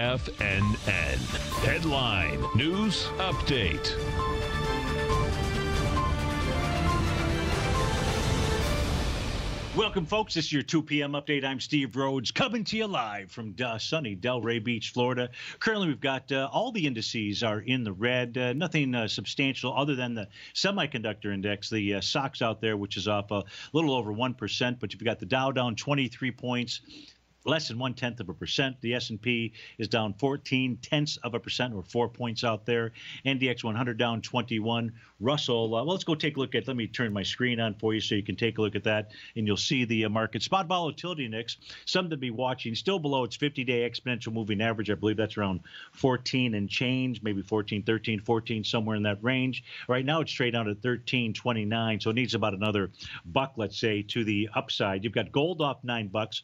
FNN. Headline News Update. Welcome, folks. This is your 2 p.m. update. I'm Steve Rhodes, coming to you live from sunny Delray Beach, Florida. Currently, we've got all the indices are in the red. Nothing substantial other than the semiconductor index, the SOX out there, which is up a little over 1%. But you've got the Dow down 23 points. Less than 0.1%. The S&P is down 0.14%, or 4 points out there. NDX 100 down 21. Russell, well, let's go take a look at. Let me turn my screen on for you so you can take a look at that, and you'll see the market spot volatility index. Something to be watching. Still below its 50-day exponential moving average. I believe that's around 14 and change, maybe 14, 13, 14, somewhere in that range. Right now, it's straight down to 13.29, so it needs about another buck, let's say, to the upside. You've got gold off $9.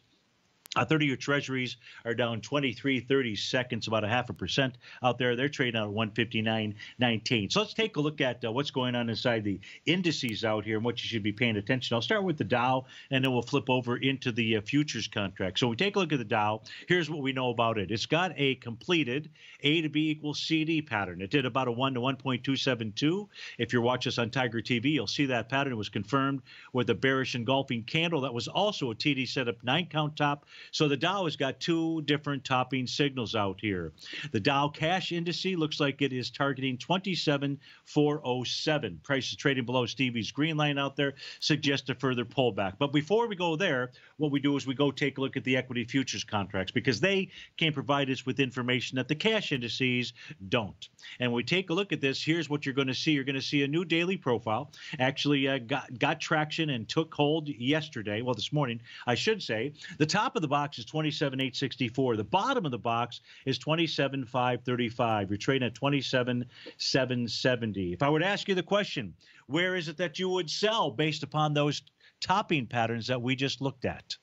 30-year treasuries are down 23/32, about 0.5% out there. They're trading out at 159.19. So let's take a look at what's going on inside the indices out here and what you should be paying attention. I'll start with the Dow, and then we'll flip over into the futures contract. So we take a look at the Dow. Here's what we know about it. It's got a completed A to B equals CD pattern. It did about a 1 to 1.272. If you're watching us on Tiger TV, you'll see that pattern. It was confirmed with a bearish engulfing candle. That was also a TD setup 9-count top. So the Dow has got two different topping signals out here. The Dow Cash Index looks like it is targeting 27,407. Price is trading below Stevie's green line out there, suggests a further pullback. But before we go there, what we do is we go take a look at the equity futures contracts, because they can provide us with information that the cash indices don't. And when we take a look at this, here's what you're going to see. You're going to see a new daily profile. Actually got traction and took hold yesterday. Well, this morning, I should say. The top of the box is 27,864. The bottom of the box is 27,535. You're trading at 27,770. If I were to ask you the question, where is it that you would sell based upon those topping patterns that we just looked at?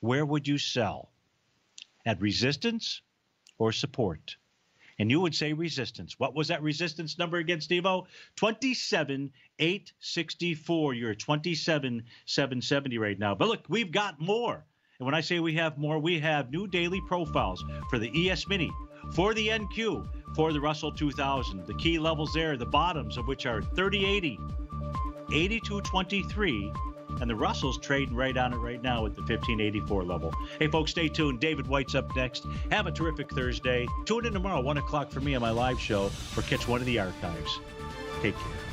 Where would you sell? At resistance or support? And you would say resistance. What was that resistance number again, Devo? 27,864. You're at 27,770 right now. But look, we've got more. And when I say we have more, we have new daily profiles for the ES Mini, for the NQ, for the Russell 2000. The key levels there, the bottoms of which are 3080, 8223, and the Russell's trading right on it right now at the 1584 level. Hey, folks, stay tuned. David White's up next. Have a terrific Thursday. Tune in tomorrow, 1 o'clock for me on my live show, or catch one of the archives. Take care.